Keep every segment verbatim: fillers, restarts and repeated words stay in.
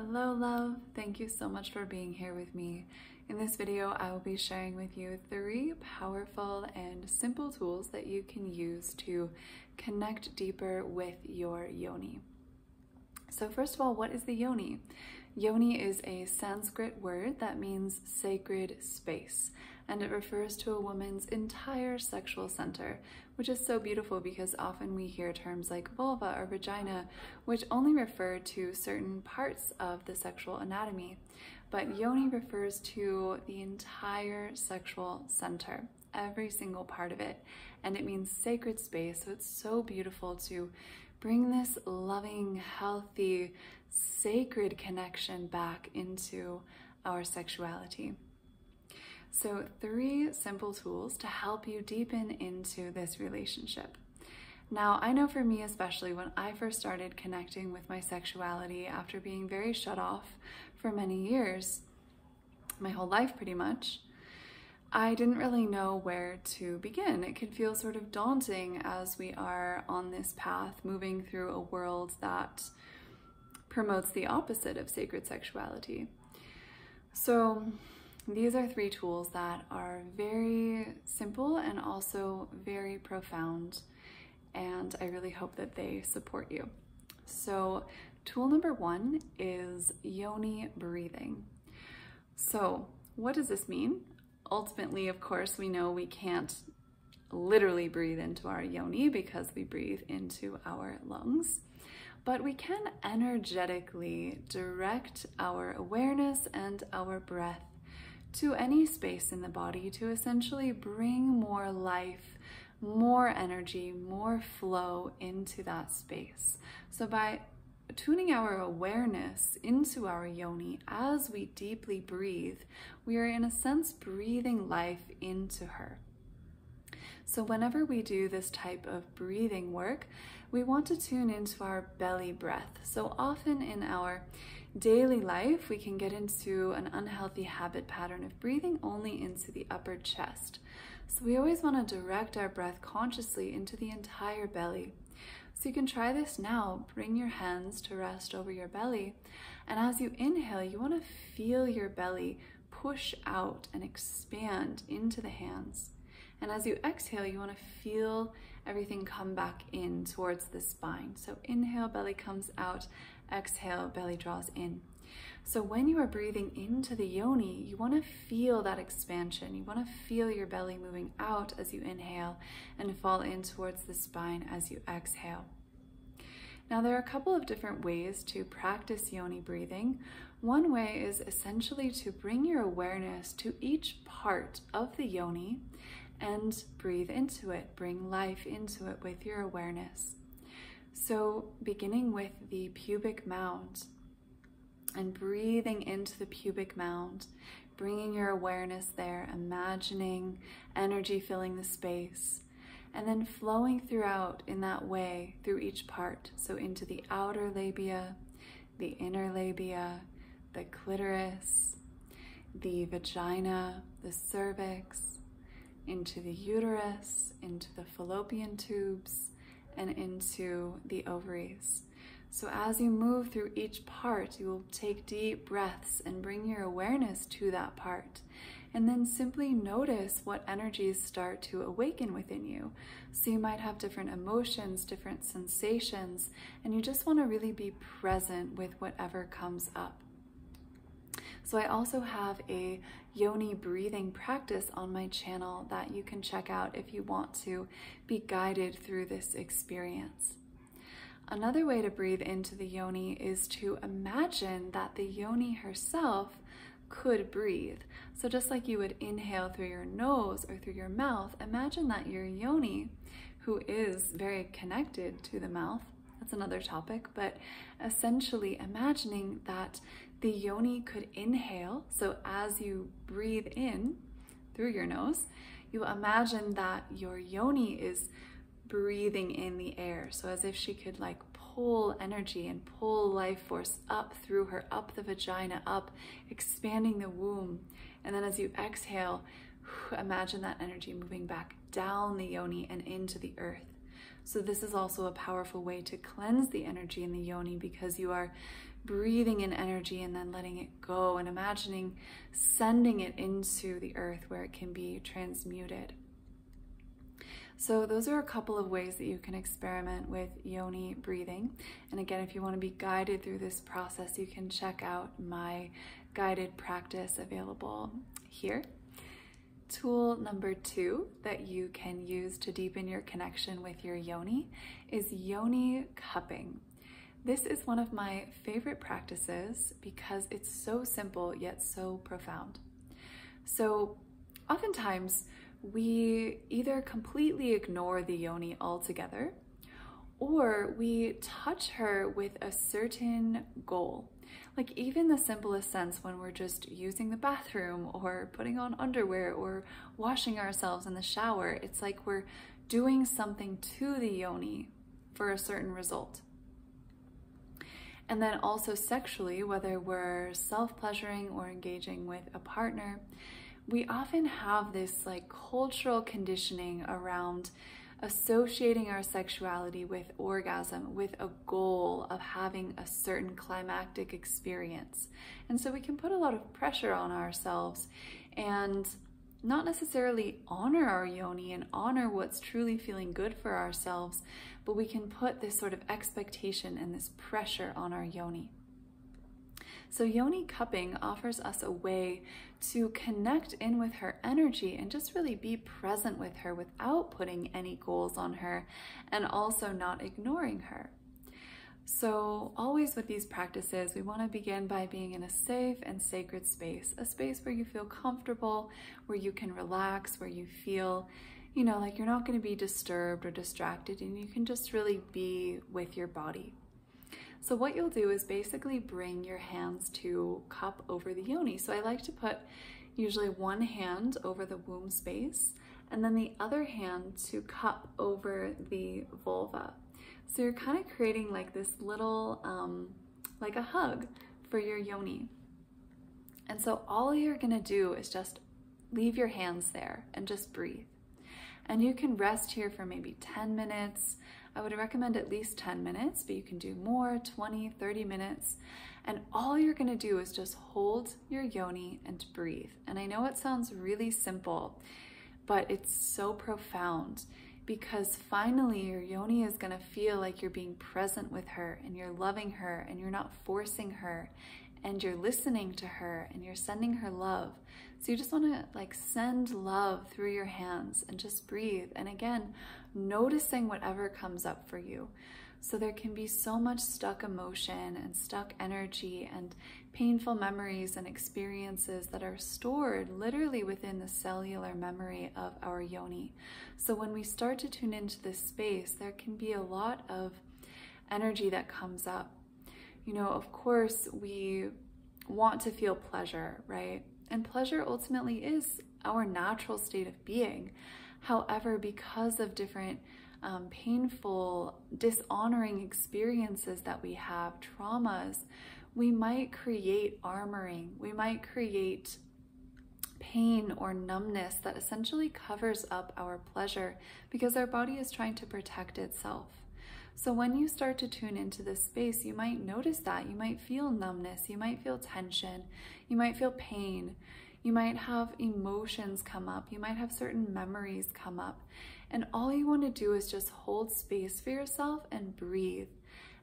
Hello love, thank you so much for being here with me. In this video, I will be sharing with you three powerful and simple tools that you can use to connect deeper with your yoni. So first of all, what is the yoni? Yoni is a Sanskrit word that means sacred space, and it refers to a woman's entire sexual center, which is so beautiful because often we hear terms like vulva or vagina, which only refer to certain parts of the sexual anatomy. But yoni refers to the entire sexual center, every single part of it, and it means sacred space, so it's so beautiful to bring this loving, healthy, sacred connection back into our sexuality. So three simple tools to help you deepen into this relationship. Now, I know for me especially, when I first started connecting with my sexuality after being very shut off for many years, my whole life pretty much, I didn't really know where to begin. It can feel sort of daunting as we are on this path, moving through a world that promotes the opposite of sacred sexuality. So these are three tools that are very simple and also very profound, and I really hope that they support you. So tool number one is yoni breathing. So what does this mean? Ultimately, of course, we know we can't literally breathe into our yoni because we breathe into our lungs, but we can energetically direct our awareness and our breath to any space in the body to essentially bring more life, more energy, more flow into that space. So by tuning our awareness into our yoni as we deeply breathe, we are in a sense breathing life into her. So whenever we do this type of breathing work, we want to tune into our belly breath. So often in our daily life, we can get into an unhealthy habit pattern of breathing only into the upper chest. So we always want to direct our breath consciously into the entire belly. So you can try this now. Bring your hands to rest over your belly. And as you inhale, you want to feel your belly push out and expand into the hands. And as you exhale, you want to feel everything come back in towards the spine. So inhale, belly comes out, exhale, belly draws in. So when you are breathing into the yoni, you want to feel that expansion. You want to feel your belly moving out as you inhale and fall in towards the spine as you exhale. Now, there are a couple of different ways to practice yoni breathing. One way is essentially to bring your awareness to each part of the yoni and breathe into it, bring life into it with your awareness. So beginning with the pubic mound and breathing into the pubic mound, bringing your awareness there, imagining energy filling the space, and then flowing throughout in that way through each part. So into the outer labia, the inner labia, the clitoris, the vagina, the cervix, into the uterus, into the fallopian tubes, and into the ovaries. So as you move through each part, you will take deep breaths and bring your awareness to that part. And then simply notice what energies start to awaken within you. So you might have different emotions, different sensations, and you just want to really be present with whatever comes up. So I also have a yoni breathing practice on my channel that you can check out if you want to be guided through this experience. Another way to breathe into the yoni is to imagine that the yoni herself could breathe. So just like you would inhale through your nose or through your mouth, imagine that your yoni, who is very connected to the mouth, that's another topic, but essentially imagining that the yoni could inhale. So as you breathe in through your nose, you imagine that your yoni is breathing in the air. So as if she could like pull energy and pull life force up through her, up the vagina, up, expanding the womb. And then as you exhale, imagine that energy moving back down the yoni and into the earth. So this is also a powerful way to cleanse the energy in the yoni, because you are breathing in energy and then letting it go and imagining sending it into the earth where it can be transmuted. So those are a couple of ways that you can experiment with yoni breathing. And again, if you want to be guided through this process, you can check out my guided practice available here. Tool number two that you can use to deepen your connection with your yoni is yoni cupping. This is one of my favorite practices because it's so simple yet so profound. So oftentimes, we either completely ignore the yoni altogether, or we touch her with a certain goal. Like even the simplest sense when we're just using the bathroom or putting on underwear or washing ourselves in the shower, it's like we're doing something to the yoni for a certain result. And then also sexually, whether we're self-pleasuring or engaging with a partner, we often have this like cultural conditioning around associating our sexuality with orgasm, with a goal of having a certain climactic experience. And so we can put a lot of pressure on ourselves and not necessarily honor our yoni and honor what's truly feeling good for ourselves, but we can put this sort of expectation and this pressure on our yoni. So yoni cupping offers us a way to connect in with her energy and just really be present with her without putting any goals on her and also not ignoring her. So always with these practices, we want to begin by being in a safe and sacred space, a space where you feel comfortable, where you can relax, where you feel, you know, like you're not going to be disturbed or distracted, and you can just really be with your body. So what you'll do is basically bring your hands to cup over the yoni. So I like to put usually one hand over the womb space and then the other hand to cup over the vulva. So you're kind of creating like this little, um, like a hug for your yoni. And so all you're gonna do is just leave your hands there and just breathe. And you can rest here for maybe ten minutes. I would recommend at least ten minutes, but you can do more, twenty, thirty minutes. And all you're gonna do is just hold your yoni and breathe. And I know it sounds really simple, but it's so profound because finally your yoni is gonna feel like you're being present with her and you're loving her and you're not forcing her and you're listening to her and you're sending her love. So you just want to like send love through your hands and just breathe. And again, noticing whatever comes up for you. So there can be so much stuck emotion and stuck energy and painful memories and experiences that are stored literally within the cellular memory of our yoni. So when we start to tune into this space, there can be a lot of energy that comes up. You know, of course, we want to feel pleasure, right? And pleasure ultimately is our natural state of being. However, because of different um, painful, dishonoring experiences that we have, traumas, we might create armoring. We might create pain or numbness that essentially covers up our pleasure because our body is trying to protect itself. So when you start to tune into this space, you might notice that. You might feel numbness, you might feel tension, you might feel pain, you might have emotions come up, you might have certain memories come up. And all you want to do is just hold space for yourself and breathe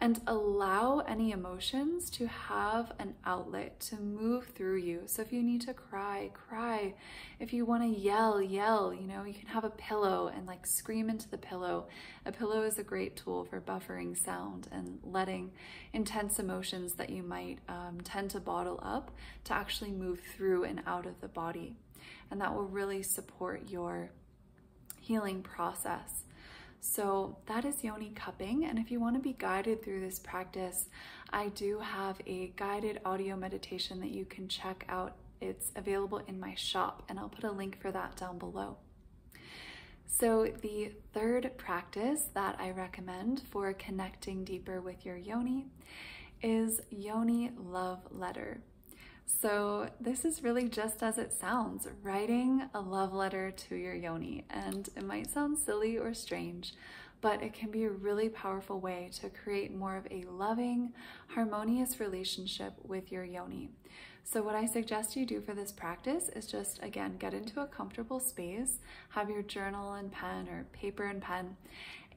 and allow any emotions to have an outlet to move through you. So if you need to cry, cry. If you want to yell, yell, you know, you can have a pillow and like scream into the pillow. A pillow is a great tool for buffering sound and letting intense emotions that you might um, tend to bottle up to actually move through and out of the body. And that will really support your healing process. So that is yoni cupping, and if you want to be guided through this practice, I do have a guided audio meditation that you can check out. It's available in my shop, and I'll put a link for that down below. So the third practice that I recommend for connecting deeper with your yoni is yoni love letter. So this is really just as it sounds, writing a love letter to your yoni. And it might sound silly or strange, but it can be a really powerful way to create more of a loving, harmonious relationship with your yoni. So what I suggest you do for this practice is just, again, get into a comfortable space, have your journal and pen or paper and pen,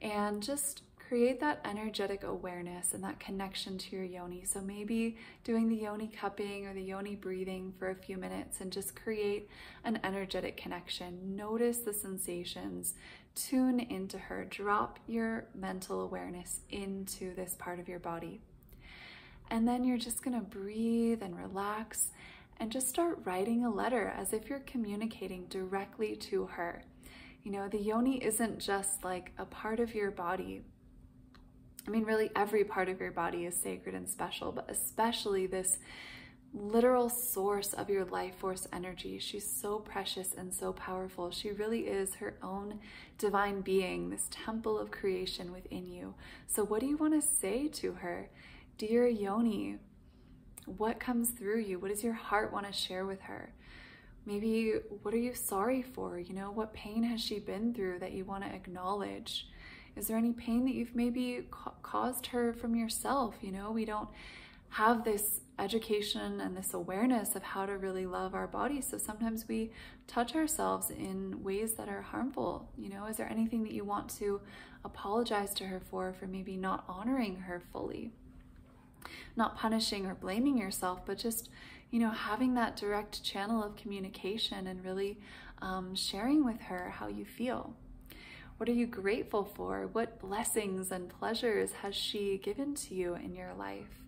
and just create that energetic awareness and that connection to your yoni. So maybe doing the yoni cupping or the yoni breathing for a few minutes, and just create an energetic connection. Notice the sensations, tune into her, drop your mental awareness into this part of your body. And then you're just gonna breathe and relax and just start writing a letter as if you're communicating directly to her. You know, the yoni isn't just like a part of your body. I mean, really every part of your body is sacred and special, but especially this literal source of your life force energy. She's so precious and so powerful. She really is her own divine being, this temple of creation within you. So what do you want to say to her? Dear Yoni, what comes through you? What does your heart want to share with her? Maybe what are you sorry for? You know, what pain has she been through that you want to acknowledge? Is there any pain that you've maybe ca- caused her from yourself? You know, we don't have this education and this awareness of how to really love our body. So sometimes we touch ourselves in ways that are harmful. You know, is there anything that you want to apologize to her for, for maybe not honoring her fully? Not punishing or blaming yourself, but just, you know, having that direct channel of communication and really um, sharing with her how you feel. What are you grateful for? What blessings and pleasures has she given to you in your life?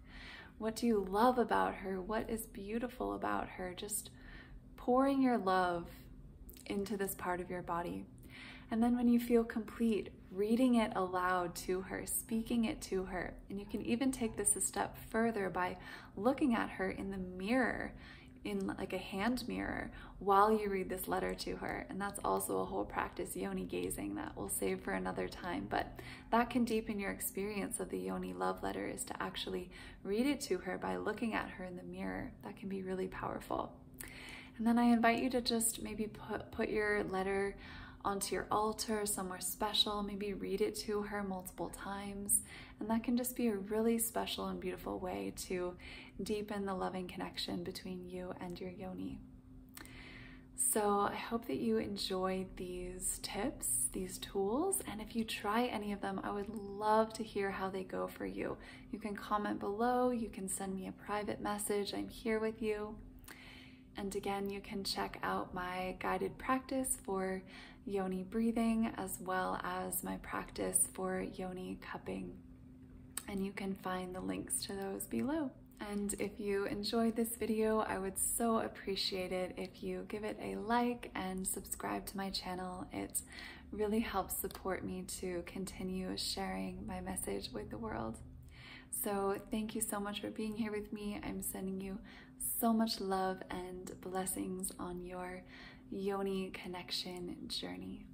What do you love about her? What is beautiful about her? Just pouring your love into this part of your body. And then when you feel complete, reading it aloud to her, speaking it to her. And you can even take this a step further by looking at her in the mirror, in like a hand mirror, while you read this letter to her. And that's also a whole practice, yoni gazing, that we'll save for another time, but that can deepen your experience of the yoni love letter, is to actually read it to her by looking at her in the mirror. That can be really powerful. And then I invite you to just maybe put, put your letter onto your altar, somewhere special, maybe read it to her multiple times. And that can just be a really special and beautiful way to deepen the loving connection between you and your yoni. So I hope that you enjoyed these tips, these tools, and if you try any of them, I would love to hear how they go for you. You can comment below, you can send me a private message, I'm here with you. And again, you can check out my guided practice for yoni breathing, as well as my practice for yoni cupping. And you can find the links to those below. And if you enjoyed this video, I would so appreciate it if you give it a like and subscribe to my channel. It really helps support me to continue sharing my message with the world. So thank you so much for being here with me. I'm sending you so much love and blessings on your yoni connection journey.